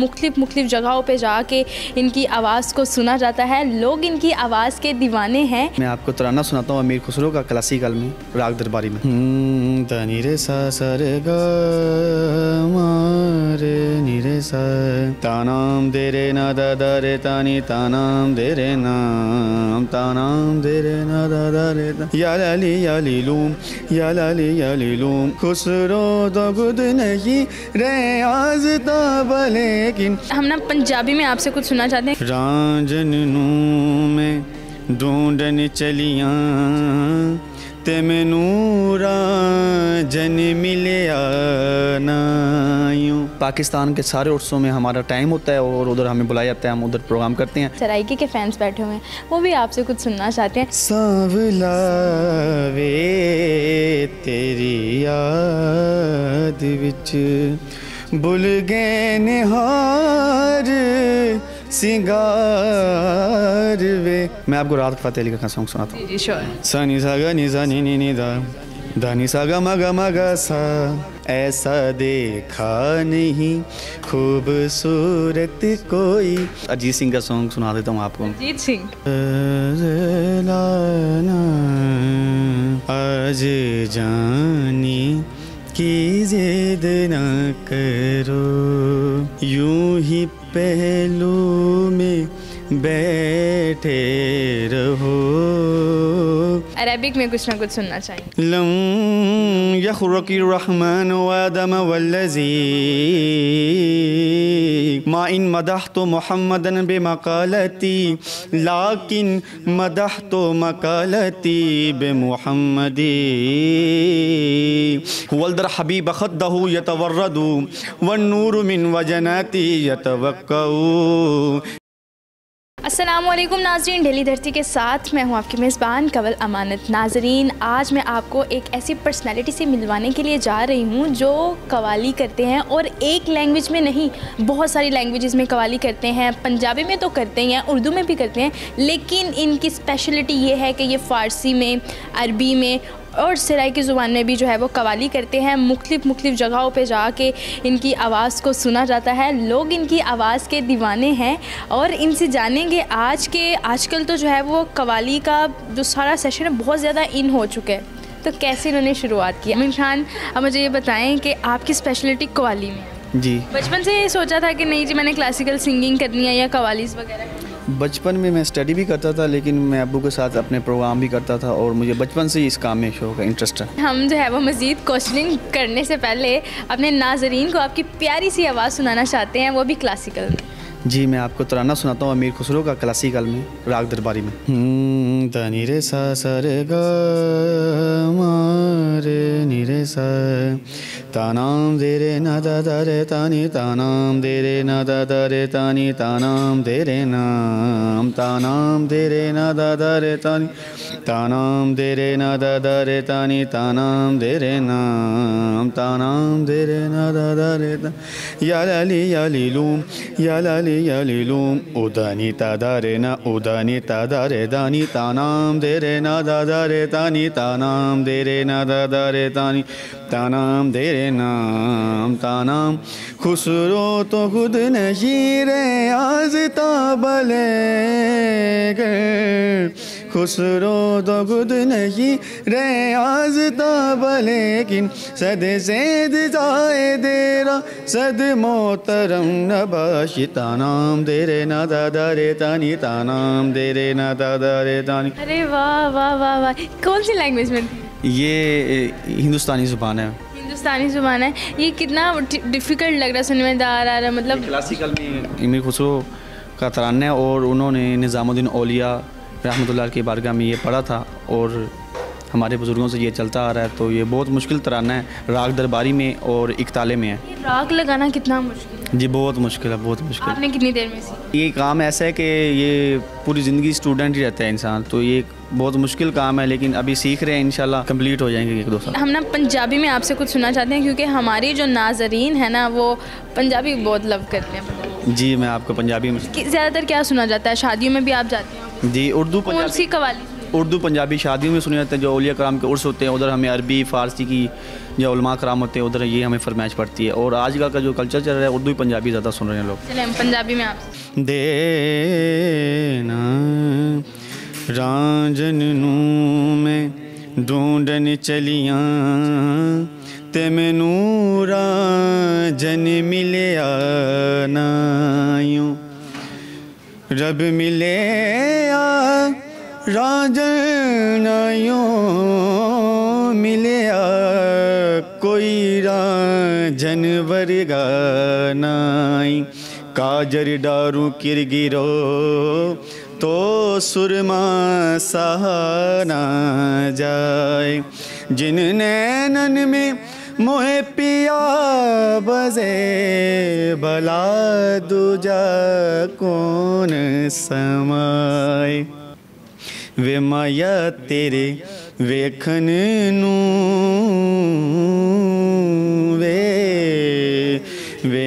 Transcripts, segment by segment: मुख्तलिफ जगहों पे जाके इनकी आवाज़ को सुना जाता है, लोग इनकी आवाज़ के दीवाने हैं। मैं आपको तराना सुनाता हूँ अमीर खुसरो का, क्लासिकल में राग दरबारी में। तनीरे सा सरगा मारे नीरे सा तानाम दे रे ना दादा रे तानी तानाम दे रे नाम तानाम दे रे ना दादा रे या लाली या लीलूम या लाली या लीलूम खुसरो तो खुद नहीं रे आजता लेकिन। हम ना पंजाबी में आपसे कुछ सुनना चाहते हैं। रांझन नूं में ढूंढन चलियां ते मैनू रांझन मिलिया ना। यूं पाकिस्तान के सारे उत्सवों में हमारा टाइम होता है और उधर हमें बुलाया जाता है, हम उधर प्रोग्राम करते हैं। सराइकी के फैंस बैठे हुए हैं, वो भी आपसे कुछ सुनना चाहते हैं। सांवला वे तेरी याद विच भुल गए निहार सिंगार वे। मैं आपको राहत फतेह अली खान सॉन्ग सुनाता हूँ। सा नि सा गा नि सा नि नि नि दा धा नि सा गा मा गा सा। ऐसा देखा नहीं खूबसूरत कोई। अजीत सिंह का सॉन्ग सुना देता हूँ आपको। अजीत सिंह आज जानी की जिद ना करो यूं ही पहलू में बैठे रहो। अरबिक में कुछ ना कुछ सुनना चाहिए। लम यखरुकी रहमान वादम वल्लजी मा इन मदह तो मोहम्मदन बे मकालती लाकिन मदह तो मकालती बे मोहम्मदी वल्दर हबीब खद्दहू यतवर्रदू वन्नूर मिन वजनाती यतवक्कू। अस्सलामुअलैकुम नाज़रीन, डेली धरती के साथ मैं हूँ आपकी मेज़बान कंवल अमानत। नाज़रीन, आज मैं आपको एक ऐसी पर्सनालिटी से मिलवाने के लिए जा रही हूँ जो कव्वाली करते हैं, और एक लैंग्वेज में नहीं, बहुत सारी लैंग्वेजेस में कव्वाली करते हैं। पंजाबी में तो करते ही हैं, उर्दू में भी करते हैं, लेकिन इनकी स्पेशलिटी ये है कि ये फ़ारसी में, अरबी में और सराय की ज़ुबान में भी जो है वो कव्वाली करते हैं। मुख्तलिफ जगहों पे जाके इनकी आवाज़ को सुना जाता है, लोग इनकी आवाज़ के दीवाने हैं। और इनसे जानेंगे आज के आजकल तो जो है वो कव्वाली का जो सारा सेशन है बहुत ज़्यादा इन हो चुका है, तो कैसे इन्होंने शुरुआत की। अमीर खान, अब मुझे ये बताएं कि आपकी स्पेशलिटी कव्वाली में। जी, बचपन से ये सोचा था कि नहीं जी मैंने क्लासिकल सिंगिंग करनी है या कव्वालीज़ वगैरह। बचपन में मैं स्टडी भी करता था, लेकिन मैं अबू के साथ अपने प्रोग्राम भी करता था और मुझे बचपन से ही इस काम में शौक है, इंटरेस्ट है। हम जो है वो मज़ीद क्वेश्चनिंग करने से पहले अपने नाजरीन को आपकी प्यारी सी आवाज़ सुनाना चाहते हैं, वो भी क्लासिकल में। जी, मैं आपको तराना सुनाता हूँ अमीर खुसरो का, क्लासिकल में राग दरबारी में। तनी रे सा सरगा मारे नी रे सा तानाम दे रे ना दादा रे तानी तानाम दे रे ना दादा रे तानी तानाम दे रे नाम तानाम दे रे ना दादा रे तानी तानाम दे रे ना दादा रे तानी तानाम दे रे नाम तानाम दे रे ना दादा रे तानी या लाली या लीलूम उदानी तादा रे ना उदानी तादा रे दानी तानाम दे रे ना दादा रे तानी तानाम दे रे ना दादा रे तानी तानाम दे रे नाम तानाम खुसरो तो खुद नहीं रे आजता बलेगा खुसरो तो खुद नहीं रे आजता बलेकिन सद सेद जाए देरा सद मोहतरम नबाशी तानाम दे रे ना दादा रे तानी तानाम दे रे ना दादा रे तानी। अरे वाह वाह वाह वाह, कौन सी लैंग्वेज में? ये हिंदुस्तानी ज़ुबान है। हिंदुस्तानी ज़ुबान है। ये कितना डिफ़िकल्ट लग रहा है सुनने में, आ रहा है मतलब। क्लासिकल में अमीर खुसरो का तराना है और उन्होंने निज़ामुद्दीन औलिया रहमतुल्लाह की बारगाह में ये पढ़ा था और हमारे बुज़ुर्गों से ये चलता आ रहा है, तो ये बहुत मुश्किल तराना है। राग दरबारी में और इकताले में है। राग लगाना कितना मुश्किल है? जी बहुत मुश्किल है, बहुत मुश्किल। आपने कितनी देर में सीखा? ये काम ऐसा है कि ये पूरी ज़िंदगी स्टूडेंट ही रहता है इंसान, तो ये बहुत मुश्किल काम है, लेकिन अभी सीख रहे हैं, इंशाल्लाह कंप्लीट हो जाएंगे एक दो साल। हम ना पंजाबी में आपसे कुछ सुनना चाहते हैं, क्योंकि हमारी जो नाजरीन है ना वो पंजाबी बहुत लव करते हैं। जी, मैं आपको पंजाबी में। ज़्यादातर क्या सुना जाता है? शादियों में भी आप जाते हैं? जी, उर्दू। कौन सी कव्वाली? उर्दू पंजाबी शादियों में सुने जाते हैं, जो औलिया कराम के उर्स होते हैं उधर हमें अरबी फ़ारसी की जो उलमा कराम होते हैं उधर ये हमें फरमाइश पड़ती है। और आजकल का जो कल्चर चल रहा है उर्दू पंजाबी ज़्यादा सुन रहे हैं लोग। चले हम पंजाबी में आप देना रांझन नूं में ढूंढन चलियां ते मैनू रांझन मिलिया ना यूं रब मिलिया रांझन यूं मिलिया कोई रांझन वर्गा नाई काजर डारू किर गिरो तो सुरमा सहाना जाए जिन नैनन में मोहे पिया बजे भला दूजा कौन समाए वे माया तेरे वेखन नू वे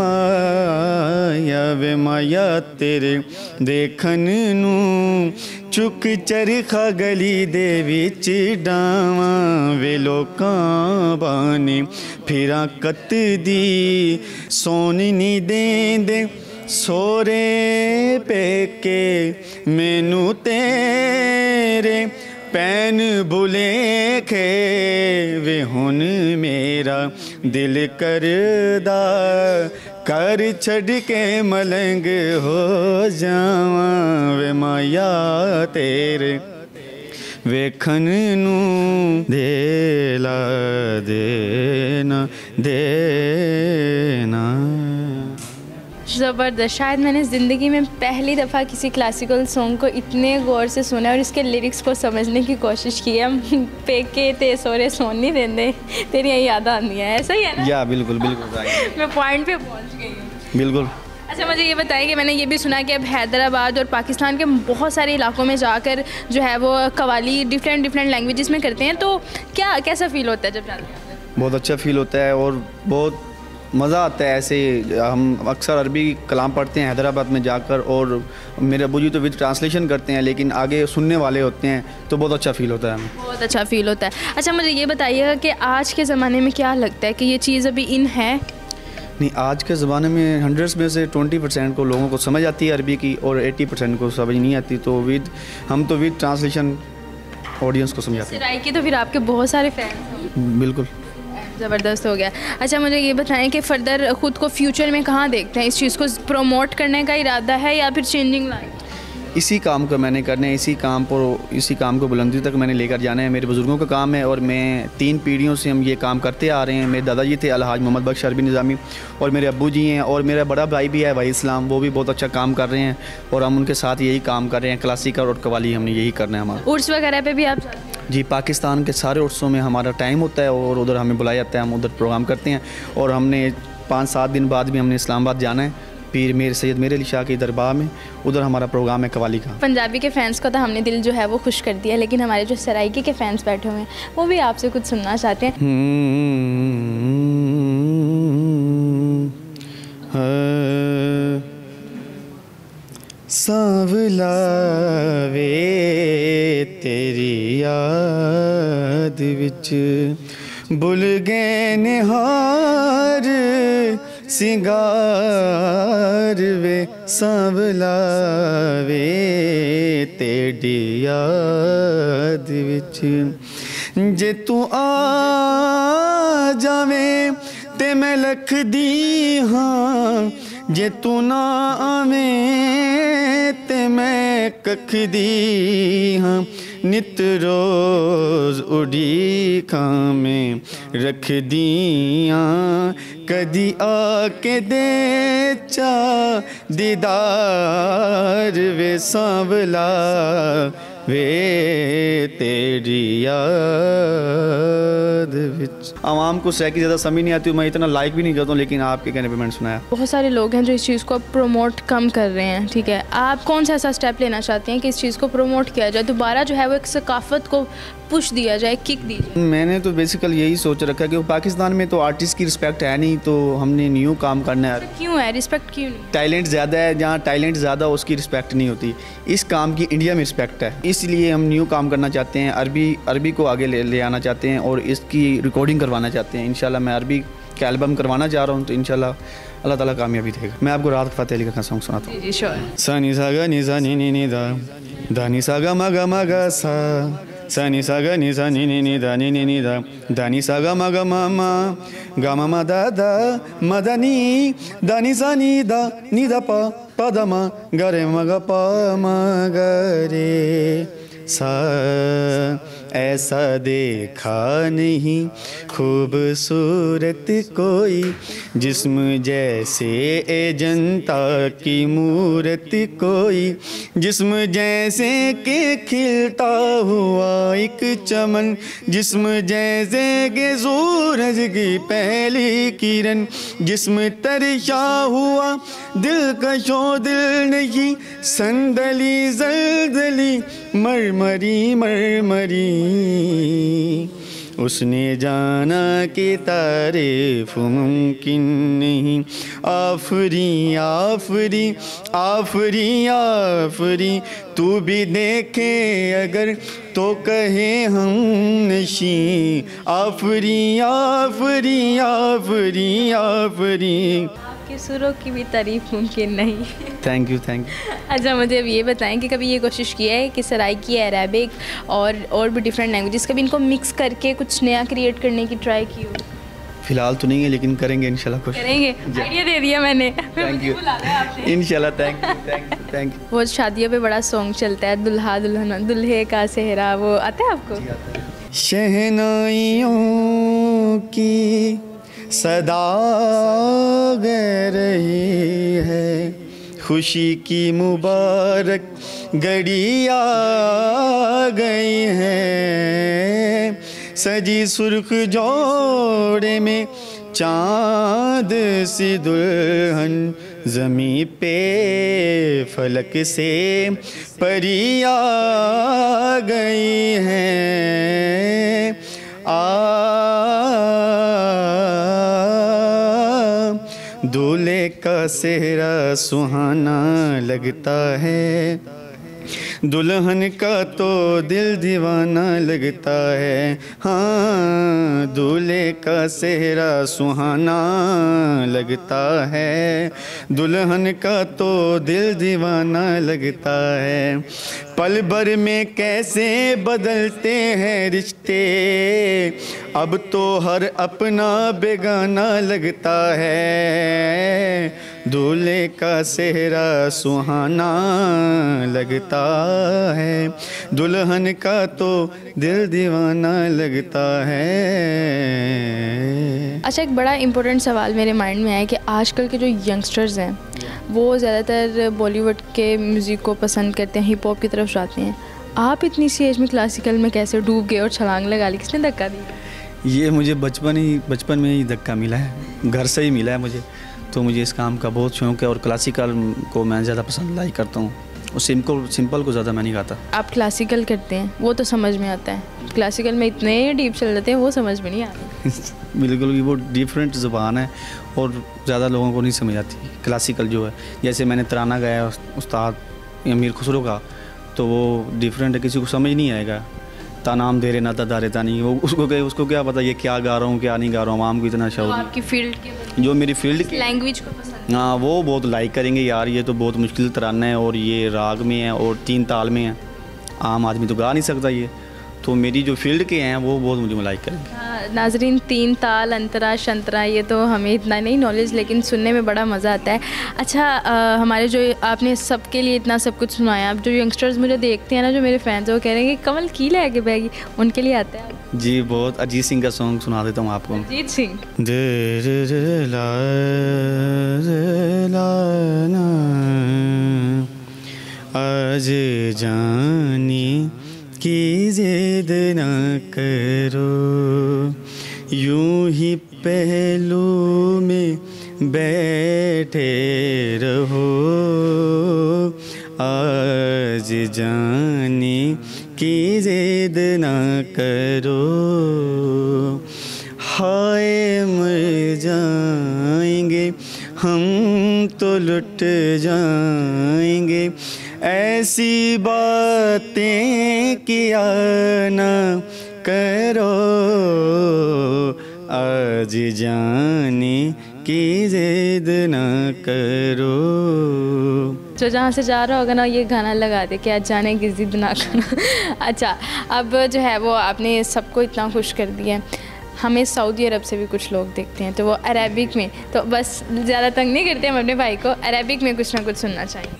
माया वे माया तेरे देखन नू चुक चरखा गली दे विच डावा वे लोकां बाने फिरां कत दी सोनी नी देंदे सोरे पेके मैनू तेरे पैन भुलेखे वे हुन मेरा दिल करदा कर छड़ के मलंग हो जावा वे माया तेरे वेखन नू देला देना देना। ज़बरदस्त, शायद मैंने ज़िंदगी में पहली दफ़ा किसी क्लासिकल सॉन्ग को इतने गौर से सुना और इसके लिरिक्स को समझने की कोशिश की है। पेके ते सोरे सोनी देंदे तेरी यही याद आनी है, ऐसा ही है ना? या बिल्कुल बिल्कुल मैं पॉइंट पे पहुंच गई हूँ। बिल्कुल। अच्छा मुझे ये बताइए कि मैंने ये भी सुना कि अब हैदराबाद और पाकिस्तान के बहुत सारे इलाकों में जाकर जो है वो कव्वाली डिफरेंट लैंग्वेजेस में करते हैं, तो क्या कैसा फ़ील होता है जब जाते हैं? बहुत अच्छा फ़ील होता है और बहुत मज़ा आता है। ऐसे हम अक्सर अरबी कलाम पढ़ते हैं हैदराबाद में जाकर और मेरे अबू जी तो विद ट्रांसलेशन करते हैं लेकिन आगे सुनने वाले होते हैं तो बहुत अच्छा फ़ील होता है हमें, बहुत अच्छा फ़ील होता है। अच्छा मुझे ये बताइएगा कि आज के ज़माने में क्या लगता है कि ये चीज़ अभी इन है? नहीं, आज के ज़माने में 100 में से 20% को लोगों को समझ आती है अरबी की और 80% को समझ नहीं आती, तो हम तो विद ट्रांसलेशन ऑडियंस को समझाते हैं। राय की तो फिर आपके बहुत सारे फैन। बिल्कुल ज़बरदस्त हो गया। अच्छा मुझे ये बताएं कि फर्दर ख़ुद को फ्यूचर में कहाँ देखते हैं? इस चीज़ को प्रमोट करने का इरादा है या फिर चेंजिंग लाएं? इसी काम को मैंने करना है, इसी काम को बुलंदी तक मैंने लेकर जाना है। मेरे बुज़ुर्गों का काम है और मैं 3 पीढ़ियों से हम ये काम करते आ रहे हैं। मेरे दादाजी थे अलहाज मोहम्मद बख्श अरबी निज़ामी और मेरे अब्बू जी हैं और मेरा बड़ा भाई भी है भाई इस्लाम, वो भी बहुत अच्छा काम कर रहे हैं और हम उनके साथ यही काम कर रहे हैं। क्लासिकल और कव्वाली हमने यही करना है। हमारा उर्स वगैरह पर भी आप? जी, पाकिस्तान के सारे उर्सों में हमारा टाइम होता है और उधर हमें बुलाया जाता है, हम उधर प्रोग्राम करते हैं और हमने 5-7 दिन बाद भी हमने इस्लामाबाद जाना है पीर सैयद अली शाह की दरबार में, उधर हमारा प्रोग्राम है कव्वाली का। पंजाबी के फैंस को तो हमने दिल जो है वो खुश कर दिया, लेकिन हमारे जो सराइकी के फैंस बैठे हुए हैं वो भी आपसे कुछ सुनना चाहते हैं। सांवला वे तेरी याद विच भुल गए निहार सिंगार वे सांवला वे तेरी याद विच जे तू आ जावे ते मैं लख दी हाँ जे तू ना आवे ते मैं कख दी हाँ नित रोज उड़ी खामें रख दिया कदी आके दे चा दीदार वे सांवला वे तेरी याद विच। आवाम को सैकी ज़्यादा समझ नहीं आती, मैं इतना लाइक भी नहीं करता हूँ, लेकिन आपके कहने पे मैंने सुनाया। बहुत सारे लोग हैं जो इस चीज़ को प्रमोट कम कर रहे हैं, ठीक है, आप कौन सा ऐसा स्टेप लेना चाहते हैं कि इस चीज़ को प्रमोट किया जाए, दोबारा जो है वो एक सकाफत को पुश दिया जाए, किक दी जाए? मैंने तो बेसिकल यही सोच रखा कि पाकिस्तान में तो आर्टिस्ट की रिस्पेक्ट है नहीं, तो हमने न्यू काम करना है। क्यों है रिस्पेक्ट? क्यों नहीं? टैलेंट ज़्यादा है, जहाँ टैलेंट ज़्यादा उसकी रिस्पेक्ट नहीं होती। इस काम की इंडिया में रिस्पेक्ट है। इसलिए हम न्यू काम करना चाहते हैं, अरबी को आगे ले आना चाहते हैं और इसकी रिकॉर्डिंग करवाना चाहते हैं। इंशाल्लाह मैं अरबी का एल्बम करवाना चाह रहा हूँ, तो इंशाल्लाह अल्लाह ताला कामयाबी देगा। मैं आपको राहत फतेह अली खान सॉन्ग सुनाता हूँ। सानी सागा निजा नी नी नी दा धानी सागा मगा मगा सा सानी सागा निजा नी नी नी दा नी नी नी दा धानी सागा मगा मामा गामा मा दा दा मदनी दानी सा नी दा नी दा पा पा दा मा गरे मगा पा मा गरे सा। ऐसा देखा नहीं खूबसूरत कोई जिस्म जैसे ए जनता की मूरत कोई जिस्म जैसे के खिलता हुआ एक चमन जिस्म जैसे के सूरज की पहली किरण जिस्म तरशा हुआ दिल कशो दिल नहीं संदली जल्दली मरमरी मरमरी उसने जाना कि तारीफ मुमकिन नहीं आफरी आफरी आफरी आफरी तू भी देखे अगर तो कहे हम नशी आफरी आफरी आफरी आफरी। आपके सुरों की भी तारीफ मुमकिन नहीं। Thank you thank you. अच्छा मुझे अब ये बताएं कि कभी ये कोशिश की है कि सराइकी अरेबिक और भी डिफरेंट लैंग्वेजेस कभी इनको मिक्स करके कुछ नया क्रिएट करने की ट्राई की हो? फ़िलहाल तो नहीं है, लेकिन करेंगे इंशाल्लाह कुछ करेंगे। आइडिया दे दिया मैंने, थैंक यू इंशाल्लाह। Thank you thank you thank you. वो शादियों पे बड़ा सॉन्ग चलता है दुल्हा दुल्हन दुल्हे का सेहरा, वो आता है आपको? शहनाइयों की सदा गे रही है खुशी की मुबारक घड़ी आ गई है सजी सुर्ख जोड़े में चाँद सी दुल्हन ज़मीं पे फलक से परी आ गई है दूल्हे का सेहरा सुहाना लगता है दुल्हन का तो दिल दीवाना लगता है हाँ दूल्हे का सेहरा सुहाना लगता है दुल्हन का तो दिल दीवाना लगता है। पल भर में कैसे बदलते हैं रिश्ते अब तो हर अपना बेगाना लगता है दूल्हे का सेहरा सुहाना लगता है दुल्हन का तो दिल दीवाना लगता है। अच्छा एक बड़ा इम्पोर्टेंट सवाल मेरे माइंड में है कि आजकल के जो यंगस्टर्स हैं वो ज़्यादातर बॉलीवुड के म्यूज़िक को पसंद करते हैं, हिप हॉप की तरफ जाते हैं। आप इतनी सी एज में क्लासिकल में कैसे डूब गए और छलांग लगा ली? किसने धक्का दिया? ये मुझे बचपन में ही धक्का मिला है, घर से ही मिला है मुझे। तो मुझे इस काम का बहुत शौक है और क्लासिकल को मैं ज़्यादा पसंद लाइक करता हूँ और सिंपल को ज़्यादा मैं नहीं गाता। आप क्लासिकल करते हैं वो तो समझ में आता है, क्लासिकल में इतने डीप चल जाते हैं वो समझ में नहीं आता। बिल्कुल, वो डिफरेंट ज़बान है और ज़्यादा लोगों को नहीं समझ आती क्लासिकल जो है। जैसे मैंने तराना गाया उस्ताद अमीर खुसरो का, तो वो डिफरेंट है, किसी को समझ नहीं आएगा। तानाम दे रे ना ता दारे तानी, वो उसको क्या पता ये क्या गा रहा हूँ क्या नहीं गा रहा हूँ। आम को इतना शौक तो आपकी फील्ड के, जो मेरी फील्ड की लैंग्वेज को पसंद, हाँ वो बहुत लाइक करेंगे। यार ये तो बहुत मुश्किल तराना है और ये राग में है और 3 ताल में है, आम आदमी तो गा नहीं सकता। ये तो मेरी जो फील्ड के हैं वो बहुत मुझे लाइक करेंगे। नाजरीन 3 ताल अंतरा शंतरा ये तो हमें इतना नहीं नॉलेज, लेकिन सुनने में बड़ा मज़ा आता है। अच्छा हमारे जो आपने सबके लिए इतना सब कुछ सुनाया, अब जो यंगस्टर्स मुझे देखते हैं ना, जो मेरे फैंस हैं, वो कह रहे हैं कि कमल की लेके बैगी, उनके लिए आता है जी बहुत। अजीत सिंह का सॉन्ग सुना देता हूँ आपको। अजीत सिंह आज जानी की जिद ना करो यूं ही पहलू में बैठे रहो आज जाने की जिद ना करो हाय मर जाएंगे हम तो लुट जाएंगे ऐसी बातें किया ना करो, आज जाने की जिद ना करो। जो जहाँ से जा रहा होगा ना ये गाना लगा दे कि आज जाने की जिद ना करो। अच्छा, अब जो है वो आपने सबको इतना खुश कर दिया है। हमें सऊदी अरब से भी कुछ लोग देखते हैं, तो वो अरेबिक में, तो बस ज़्यादा तंग नहीं करते हम अपने भाई को, अरेबिक में कुछ ना कुछ सुनना चाहिए।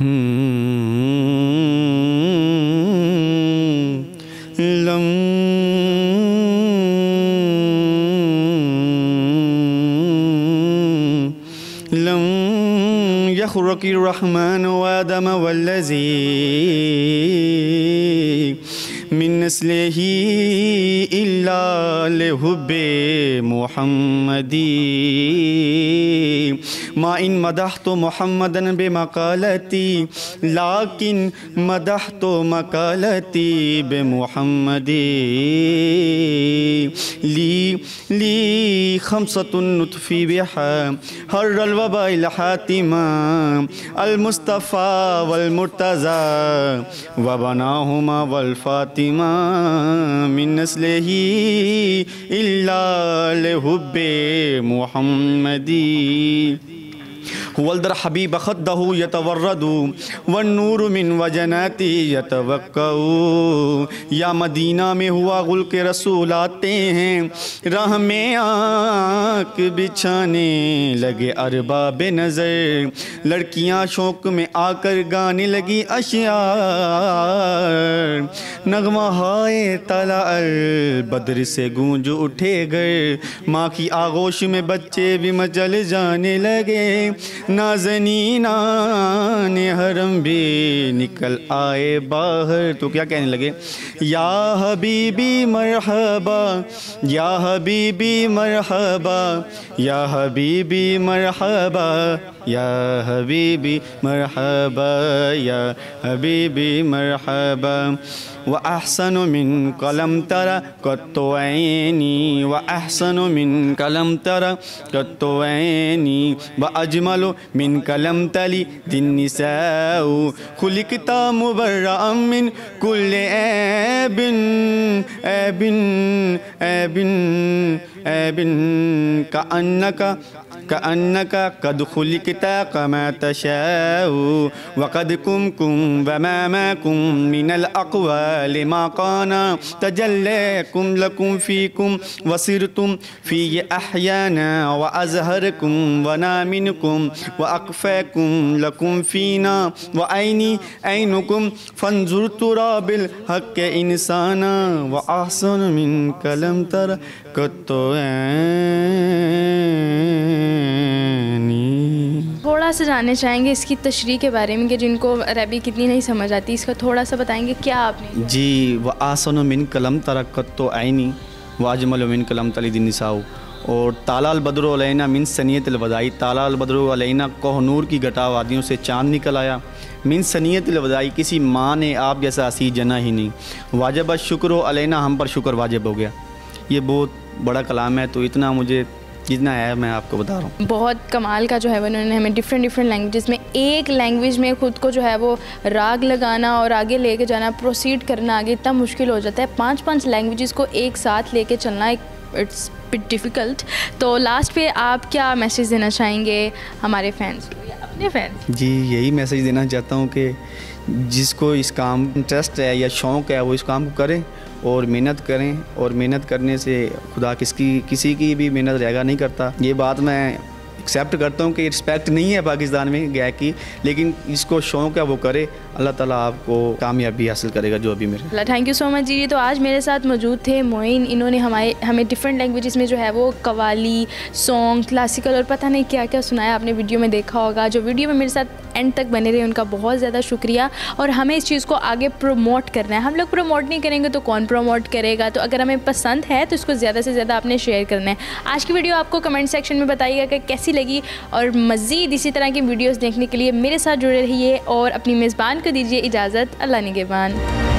लम यखरकी रहमान वादम वल्लज़ी मिन स्लेही इल्ला लिहुब्बे मुहम्मदी मा इन मदह तो मोहम्मदन बे मकालती लाकिन मदह तो मकालती बे मुहम्मदी ली ली खमसतुन नुतफी बिहा हर्रल वबाइल हातिमा अल मुस्तफ़ा वल मुर्तज़ा व बनाहुमा वल फातिमा मिन नस्लेही इल्ला लिहुब्बे मुहम्मदी। वल्दर हबीब खद्दहु यतवर्रदु वन नूर मिन वजनाती यतवक्कऊ। या मदीना में हुआ गुल के रसूल आते हैं, राह में आँख बिछाने लगे अरबाब नज़र। लड़कियाँ शौक में आकर गाने लगी अशआर, नगमा हाय तला अल बद्र से गूंज उठे गए। माँ की आगोश में बच्चे भी मचल जाने लगे, नाज़नीनान हरम भी निकल आए बाहर। तो क्या कहने लगे, या हबीबी मरहबा या हबीबी मरहबा या हबीबी मरहबा या हबीबी मरहबा या हबीबी मरहबा। व अहसन मिन कलम तरा कत्तो ऐनी व अहसन मिन कलम तरा कत्तो ऐनी व अजमलो मिन कलम तली दिन्निसाउ। खुलिकता मुबर्रअम मिन कुल्ले ऐबिन ऐबिन ऐबिन ऐबिन का अन्नका कद खुलिकता कमा तशाउ। व कद कुम कुम व मा कुम मिनल अक़वा लिमा काना तजल्लैकुम लकुम फ़ीकुम वसिरतुम फ़ी अहयाना व अज़हरकुम व नामिनकुम व अक़फ़ैकुम लकुम फ़ीना व ऐनी ऐनुकुम फ़ंज़ुर तुराबिल हक़ इंसाना। व अहसन मिन कलम तर कत्तो थोड़ा सा जानना चाहेंगे इसकी तशरीह के बारे में कि जिनको अरबी कितनी नहीं समझ आती, इसका थोड़ा सा बताएंगे क्या आपने? जी, व आसन मिन कलम तरक़त तो आइनी व अजमल मिन कलम तलिदिनसाऊ और तालाल बद्रो अलैना मिन सनीयतिल वदाई। तालाल बद्रो अलैना कोहनूर की घटा वादियों से चाँद निकल आया। मिन सनीयतिल वदाई, किसी माँ ने आप जैसा असी जना ही नहीं। वाजिब शुक्र अलैना, हम पर शुक्र वाजिब हो गया। ये बहुत बड़ा कलाम है, तो इतना मुझे जितना है मैं आपको बता रहा हूँ। बहुत कमाल का जो है उन्होंने हमें डिफरेंट लैंग्वेजेस में, एक लैंग्वेज में ख़ुद को जो है वो राग लगाना और आगे लेके जाना, प्रोसीड करना आगे इतना मुश्किल हो जाता है। 5-5 लैंग्वेजेस को एक साथ लेके चलना इट्स बिट डिफ़िकल्ट। तो लास्ट पे आप क्या मैसेज देना चाहेंगे हमारे फैंस को या अपने फैंस? जी, यही मैसेज देना चाहता हूँ कि जिसको इस काम इंटरेस्ट है या शौक़ है वो इस काम को करें और मेहनत करें, और मेहनत करने से खुदा किसी की भी मेहनत रहेगा नहीं करता। ये बात मैं एक्सेप्ट करता हूँ कि रिस्पेक्ट नहीं है पाकिस्तान में गया की, लेकिन इसको शौक़ है वो करे। अल्लाह ताला आपको कामयाबी हासिल करेगा जो अभी मेरे अल्लाह। थैंक यू सो मच जी। तो आज मेरे साथ मौजूद थे मोइन, इन्होंने हमें डिफरेंट लैंग्वेजेस में जो है वो कवाली, सॉन्ग, क्लासिकल और पता नहीं क्या क्या सुनाया। आपने वीडियो में देखा होगा, जो वीडियो में मेरे साथ एंड तक बने रहे उनका बहुत ज़्यादा शुक्रिया। और हमें इस चीज़ को आगे प्रमोट करना है, हम लोग प्रमोट नहीं करेंगे तो कौन प्रमोट करेगा। तो अगर हमें पसंद है तो इसको ज़्यादा से ज़्यादा आपने शेयर करना है। आज की वीडियो आपको कमेंट सेक्शन में बताइएगा कि कैसी लगी, और मज़ीद इसी तरह की वीडियोस देखने के लिए मेरे साथ जुड़े रहिए और अपनी मेज़बान को दीजिए इजाज़त। अल्लाह निगहबान।